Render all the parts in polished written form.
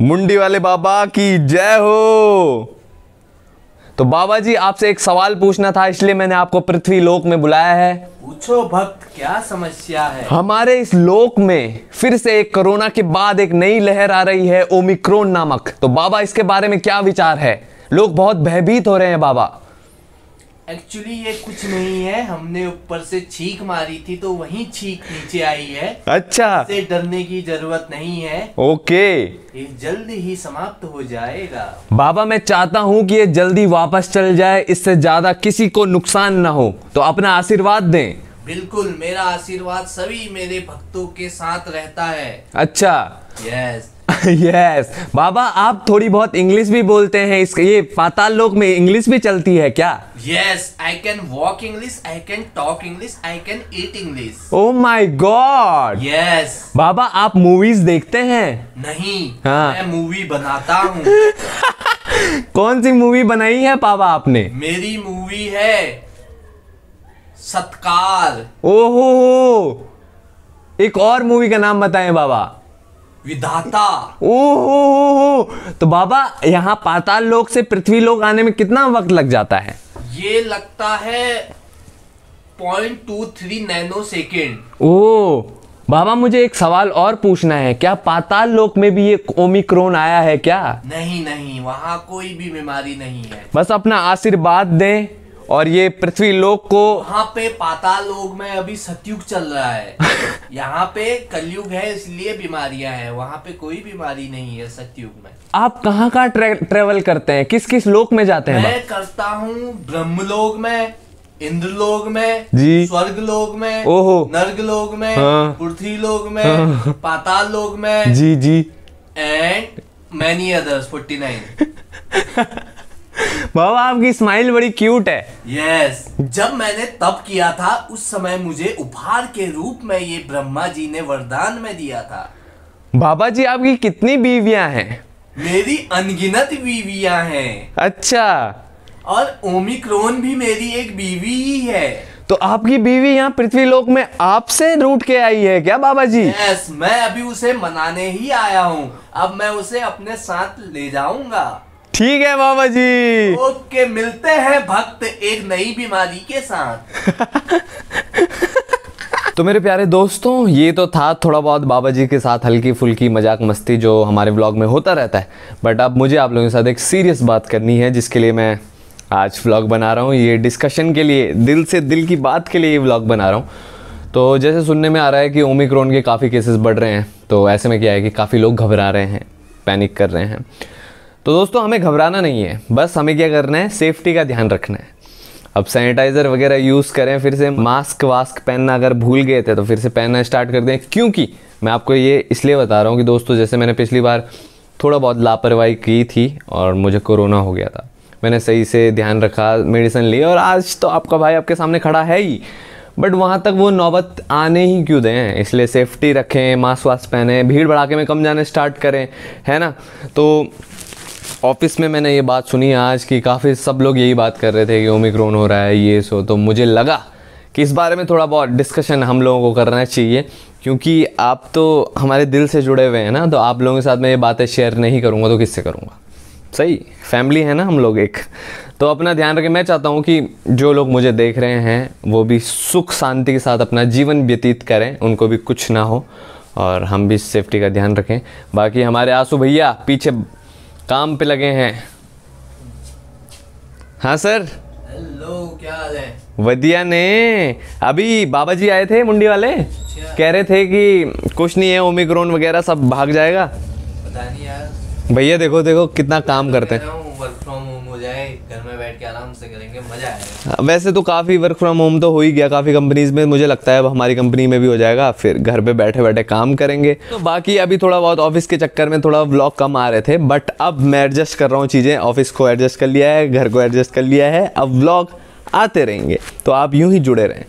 मुंडी वाले बाबा की जय हो। तो बाबा जी आपसे एक सवाल पूछना था, इसलिए मैंने आपको पृथ्वी लोक में बुलाया है। पूछो भक्त, क्या समस्या है? हमारे इस लोक में फिर से एक कोरोना के बाद एक नई लहर आ रही है, ओमिक्रोन नामक। तो बाबा इसके बारे में क्या विचार है? लोग बहुत भयभीत हो रहे हैं बाबा। एक्चुअली ये कुछ नहीं है, हमने ऊपर से छींक मारी थी तो वही छींक नीचे आई है। अच्छा, इससे डरने की जरूरत नहीं है। ओके, ये जल्द ही समाप्त हो जाएगा। बाबा मैं चाहता हूँ कि ये जल्दी वापस चल जाए, इससे ज्यादा किसी को नुकसान ना हो, तो अपना आशीर्वाद दें। बिल्कुल, मेरा आशीर्वाद सभी मेरे भक्तों के साथ रहता है। अच्छा, यस यस। बाबा आप थोड़ी बहुत इंग्लिश भी बोलते हैं, ये पाताल लोक में इंग्लिश भी चलती है क्या? Yes, I can walk English, I can talk English, I can eat English. Oh my God, yes. बाबा आप मूवीज देखते हैं? नहीं, हाँ। मैं मूवी बनाता हूँ। कौन सी मूवी बनाई है बाबा आपने? मेरी मूवी है सत्कार। ओहो, एक और मूवी का नाम बताएं बाबा। विदाता। ओहो, तो बाबा यहाँ पाताल लोक से पृथ्वी लोक आने में कितना वक्त लग जाता है? ये लगता है 0.23 नैनो सेकेंड। ओह बाबा, मुझे एक सवाल और पूछना है, क्या पाताल लोक में भी ये ओमिक्रोन आया है क्या? नहीं नहीं, वहाँ कोई भी बीमारी नहीं है। बस अपना आशीर्वाद दें और ये पृथ्वी लोक को। यहाँ पे पाताल लोक में अभी सतयुग चल रहा है। यहाँ पे कलयुग है, इसलिए बीमारियां हैं। वहाँ पे कोई बीमारी नहीं है सतयुग में। आप कहाँ कहाँ ट्रेवल करते हैं, किस किस लोक में जाते हैं? मैं करता हूँ ब्रह्म लोक में, इंद्र लोक में जी, स्वर्ग लोक में, ओहो, नर्ग लोक में, हाँ, पृथ्वी लोक में, हाँ, पाताल लोक में जी जी, एंड मैनी अदर्स 49। बाबा आपकी स्माइल बड़ी क्यूट है। यस, जब मैंने तप किया था उस समय मुझे उपहार के रूप में ये ब्रह्मा जी ने वरदान में दिया था। बाबा जी आपकी कितनी बीवियां हैं? मेरी अनगिनत बीवियां हैं। अच्छा, और ओमिक्रोन भी मेरी एक बीवी ही है। तो आपकी बीवी यहाँ पृथ्वी लोक में आपसे रूठ के आई है क्या बाबा जी? यस, मैं अभी उसे मनाने ही आया हूँ, अब मैं उसे अपने साथ ले जाऊंगा। ठीक है बाबा जी, ओके, मिलते हैं भक्त एक नई बीमारी के साथ। तो मेरे प्यारे दोस्तों, ये तो था थोड़ा बहुत बाबा जी के साथ हल्की फुल्की मजाक मस्ती जो हमारे व्लॉग में होता रहता है। बट अब मुझे आप लोगों के साथ एक सीरियस बात करनी है, जिसके लिए मैं आज व्लॉग बना रहा हूँ। ये डिस्कशन के लिए, दिल से दिल की बात के लिए ये व्लॉग बना रहा हूँ। तो जैसे सुनने में आ रहा है कि ओमिक्रोन के काफ़ी केसेस बढ़ रहे हैं, तो ऐसे में क्या है कि काफ़ी लोग घबरा रहे हैं, पैनिक कर रहे हैं। तो दोस्तों हमें घबराना नहीं है, बस हमें क्या करना है, सेफ्टी का ध्यान रखना है। अब सैनिटाइज़र वगैरह यूज़ करें, फिर से मास्क वास्क पहनना अगर भूल गए थे तो फिर से पहनना स्टार्ट कर दें। क्योंकि मैं आपको ये इसलिए बता रहा हूँ कि दोस्तों, जैसे मैंने पिछली बार थोड़ा बहुत लापरवाही की थी और मुझे कोरोना हो गया था, मैंने सही से ध्यान रखा, मेडिसिन ली, और आज तो आपका भाई आपके सामने खड़ा है ही। बट वहाँ तक वो नौबत आने ही क्यों दें, इसलिए सेफ्टी रखें, मास्क वास्क पहनें, भीड़ भड़ाके में कम जाना स्टार्ट करें, है ना। तो ऑफिस में मैंने ये बात सुनी आज कि काफ़ी सब लोग यही बात कर रहे थे कि ओमिक्रोन हो रहा है ये सो, तो मुझे लगा कि इस बारे में थोड़ा बहुत डिस्कशन हम लोगों को करना चाहिए। क्योंकि आप तो हमारे दिल से जुड़े हुए हैं ना, तो आप लोगों के साथ मैं ये बातें शेयर नहीं करूँगा तो किससे करूँगा? सही, फैमिली है ना हम लोग एक। तो अपना ध्यान रखें। मैं चाहता हूँ कि जो लोग मुझे देख रहे हैं वो भी सुख शांति के साथ अपना जीवन व्यतीत करें, उनको भी कुछ ना हो, और हम भी सेफ्टी का ध्यान रखें। बाकी हमारे आंसू भैया पीछे काम पे लगे हैं। हाँ सर, हेलो, क्या हाल है? वदिया ने। अभी बाबा जी आए थे मुंडी वाले, कह रहे थे कि कुछ नहीं है, ओमिक्रोन वगैरह सब भाग जाएगा। पता नहीं यार भैया, देखो देखो कितना काम करते हैं। वर्क फ्रॉम होम हो जाए, घर में बैठ के आराम से करेंगे, मजा आएगा। वैसे तो काफ़ी वर्क फ्रॉम होम तो हो ही गया काफ़ी कंपनीज में, मुझे लगता है अब हमारी कंपनी में भी हो जाएगा, फिर घर पे बैठे बैठे काम करेंगे। तो बाकी अभी थोड़ा बहुत ऑफिस के चक्कर में थोड़ा व्लॉग कम आ रहे थे, बट अब मैं एडजस्ट कर रहा हूँ चीज़ें। ऑफिस को एडजस्ट कर लिया है, घर को एडजस्ट कर लिया है, अब व्लॉग आते रहेंगे, तो आप यूँ ही जुड़े रहें।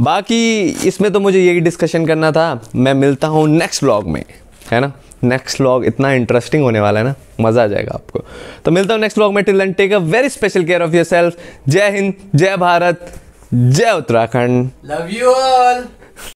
बाकी इसमें तो मुझे यही डिस्कशन करना था। मैं मिलता हूँ नेक्स्ट व्लॉग में, है ना। नेक्स्ट व्लॉग इतना इंटरेस्टिंग होने वाला है ना, मज़ा आ जाएगा आपको। तो मिलता हूँ नेक्स्ट व्लॉग में। Till then take a very special care of yourself. जय हिंद, जय भारत, जय उत्तराखंड। Love you all.